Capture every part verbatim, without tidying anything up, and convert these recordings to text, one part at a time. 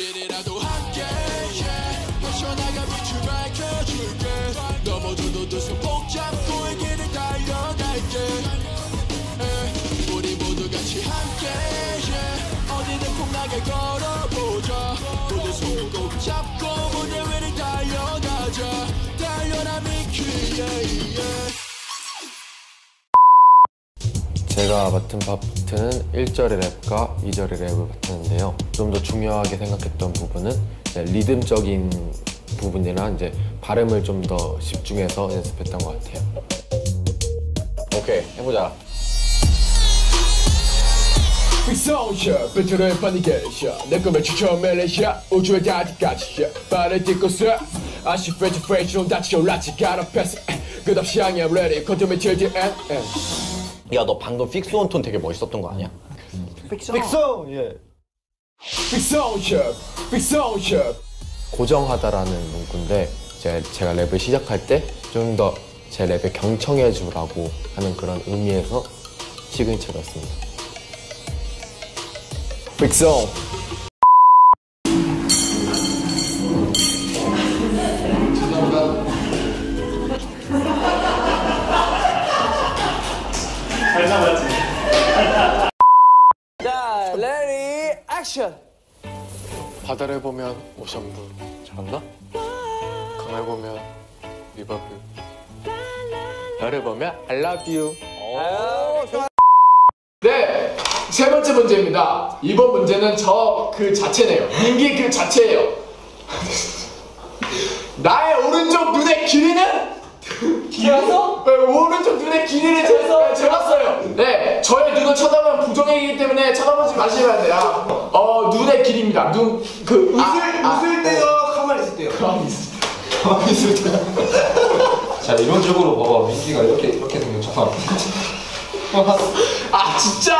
어디라도 함께 벗어나가 빛을 밝혀줄게. 넘어져도 두 손 꼭 잡고 이 길을 달려갈게. 에, 우리 모두 같이 함께 어디든 꼭 나게 걸어보자. 모두 손을 꼭 잡고 무대 위를 달려가자. 달려라 미키. yeah, yeah. 제가 맡은 파트는 일 절의 랩과 이 절의 랩을 맡았는데요. 좀 더 중요하게 생각했던 부분은 이제 리듬적인 부분이나 이제 발음을 좀 더 집중해서 연습했던 것 같아요. 오케이, 해보자. 빅소셜, 배틀의 바니게이션, 내 꿈의 추천 멜레이션, 우주의 다지까지 발을 딛고서 아쉬 프레즈 프레즈 좀 다치고 라치 가라 패스 끝없이 향해 레디 컨트롤 칠지 엔 엔 야, 너 방금 픽스 원톤 되게 멋있었던 거 아니야? 픽스! 픽스! 예. 픽소셜! 픽소셜! 고정하다라는 문구인데 제, 제가 랩을 시작할 때 좀 더 제 랩에 경청해 주라고 하는 그런 의미에서 시그니처가 있습니다. 픽소! 자, 레디, 액션! 바다를 보면 오션뷰. 잘한다? 강을 보면 리버뷰. 별을 보면 I love you. 네, 세 번째 문제입니다. 이번 문제는 저 그 자체네요. 민기 그 자체예요. 나의 오른쪽 눈의 길이는? 길어서? 네, 오른쪽 눈의 길이를 재봤어요. 재봤어요. 네, 저의 눈을 쳐다보면 부정행위이기 때문에 쳐다보지 마시면 돼요. 어, 눈의 길입니다. 눈, 그, 웃을, 아, 웃을 아, 때요, 네. 가만히 있을 때요. 가만히 있을 때요. 가만히 있을 때요. 자, 이런 쪽으로 봐봐. 민기가 이렇게, 이렇게 생겨. 잠깐만. 아, 진짜!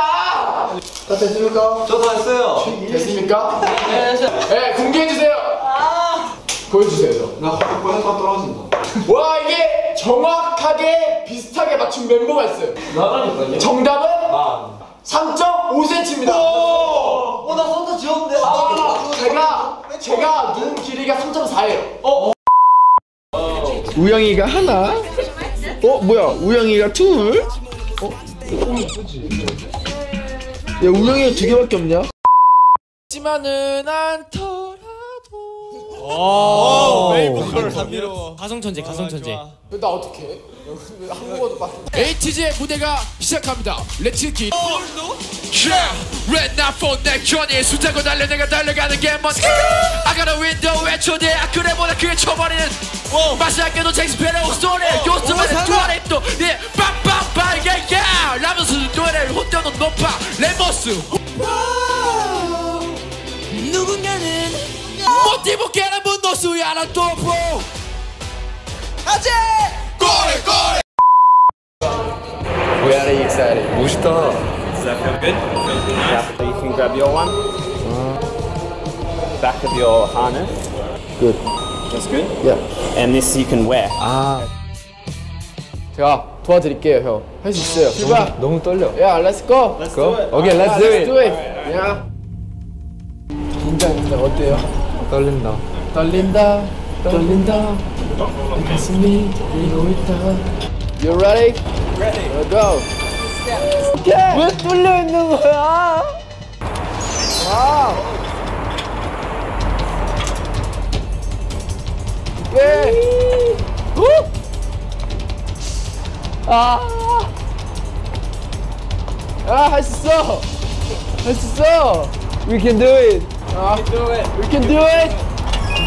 다 됐습니까? 저 다 했어요. 됐습니까? 네, 네, 공개해주세요. 아 보여주세요, 저. 나 갖고 해서 떨어진다. 와, 이게! 정확하게 비슷하게 맞춘 멤버가 있어요. 나라니까요. 정답은 아. 삼 점 오 센티미터입니다. 어, 나 선타 지웠는데. 아, 아, 제가 제가 눈 길이가 삼 점 사예요. 어. 어. 우영이가 하나. 어, 뭐야? 우영이가 둘. 어. 야, 우영이가 두 개밖에 없냐? 하지만은 않더라도. 오. 메인 보컬을 감미로워. 가성천재, 가성천재. 나 어떡해? 한국어도 막. 에이티즈의 무대가 시작합니다. Let's get it. Yeah, red now for next journey. 숫자고 달려 내가 달려가는 게 뭔지. I got a window 외쳐대. 아 그래 보다 그게 쳐버리는. 맛이 아껴도 잭스페로 소리. 요즘은 두아래 또 네. 빰빰빰 야야. 라면서 노래를 혼자도 높아. 레버스. 누군가는 못 입었게는 분노수 야나 또 보. 아재! 꼬리 꼬리! We are excited. 멋있다. Does that feel good? Yeah. You can grab your one. Back of your harness. Good. That's good? Yeah. And this you can wear. 아. 제가 도와드릴게요, 형. 할 수 있어요. 출발! 너무 떨려. Yeah, let's go! Let's go? do it. Okay, let's do it. Let's do it. Yeah. 긴장된다. 어때요? 떨린다. 떨린다. 떨린다. 가슴이 뛰고 있다. You ready? Ready. Let's go. Yeah. 왜 뚫려 있는 거야? 와. 왜? 우! 아. 아, 할 수 있어. 할 수 있어. We can do it. 아. We can do it. We can do it.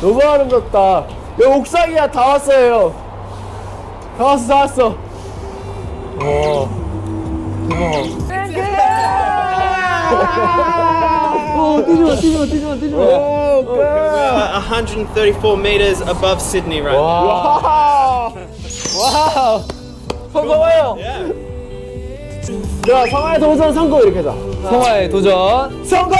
너무 아름답다! 야, 옥상이야! 다 왔어요! 다 왔어, 다 왔어! 와, 대박. 어, 뛰지마, 뛰지마, 뛰지마, 뛰지마. one hundred thirty-four meters above Sydney right wow. now. Wow! Wow! 성공해요! Yeah. 자, 성화의 도전 성공! 이렇게 하자. 성화의 도전 성공!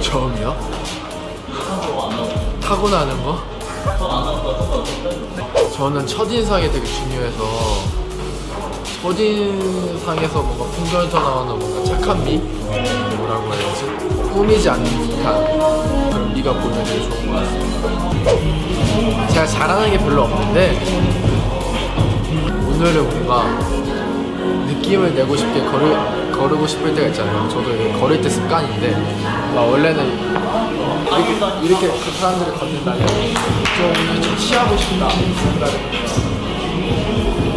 처음이야? 타고나는 거? 저는 첫인상이 되게 중요해서 첫인상에서 뭔가 풍겨져 나오는 뭔가 착한 미? 뭐라고 해야 되지? 꾸미지 않는 듯한 그런 미가 보면 되게 좋은 것 같습니다. 제가 잘하는 게 별로 없는데 오늘은 뭔가 느낌을 내고 싶게 걸을, 걸으고 싶을 때가 있잖아요. 저도 걸을 때 습관인데 원래는 이렇게, 이렇게 그 사람들을 걷는다면 좀 오늘 좀 취하고 싶다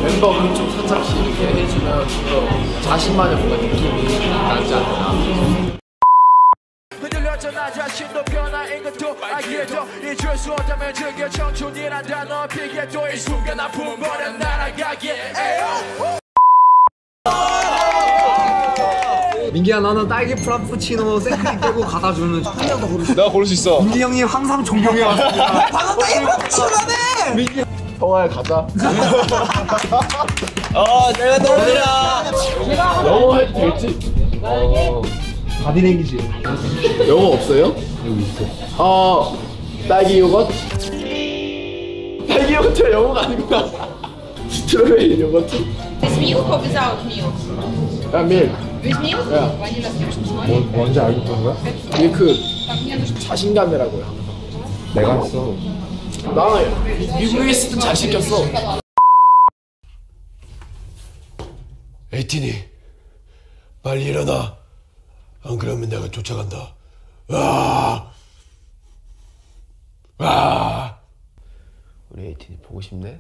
멤버 왼쪽 살짝씩 이렇게 해주면 더 자신만의 뭔가 느낌이 나지 않나. 흔들렸던 나 자신도 변화인 것도 알기에도 잊을 수 없다면 즐겨 청춘이란 단어 피게 또 이 순간 아픔은 버려 날아가기에 민기야, 나는 딸기 프라푸치노 생크림 빼고 갖다 주는 한 명 더 고를 수 있어. 내가 고를 수 있어. 민기 형님 항상 존경해 왔습니다. 방금 딸기 프라푸치노라네! 민기 성화야 가자. 어, 내가 떠올리라. 영어 해도 될지? 어, 바디랭귀지. 영어 없어요? 여기 있어. 어, 딸기 요거트? 딸기 요거트가 영어가 아니구나. 스트로베리 요거트? With milk or without milk? 야, 밀. With milk? 야. 뭐, 뭔지 알고 있는 거야? 밀크 자신감이라고요. 내가 했어. 나 미국에 있을 땐 잘 시켰어. 에이티니 빨리 일어나. 안 그러면 내가 쫓아간다. 와, 와. 우리 에이티니 보고 싶네.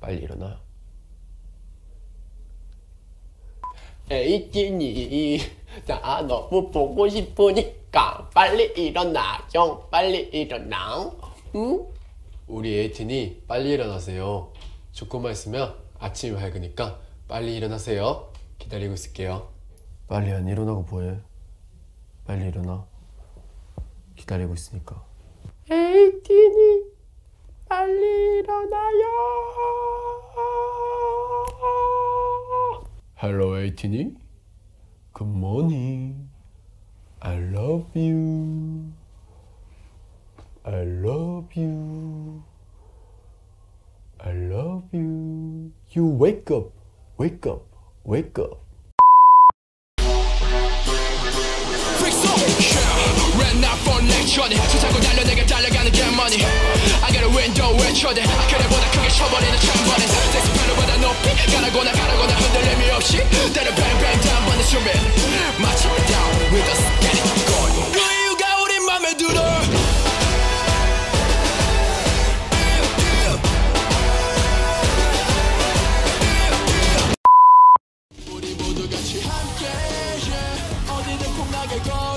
빨리 일어나. 에이티니 나 너무 보고 싶으니까 빨리 일어나. 형 빨리 일어나. 응? 우리 에이티니 빨리 일어나세요. 조금만 있으면 아침이 밝으니까 빨리 일어나세요. 기다리고 있을게요. 빨리 안 일어나고 뭐해? 빨리 일어나. 기다리고 있으니까. 에이티니 빨리 일어나요. 헬로 에이티니 Good morning. I love you. I love you. I love you. You wake up, wake up, wake up. 우리 모두 같이 함께 어디든 꼭 나갈 거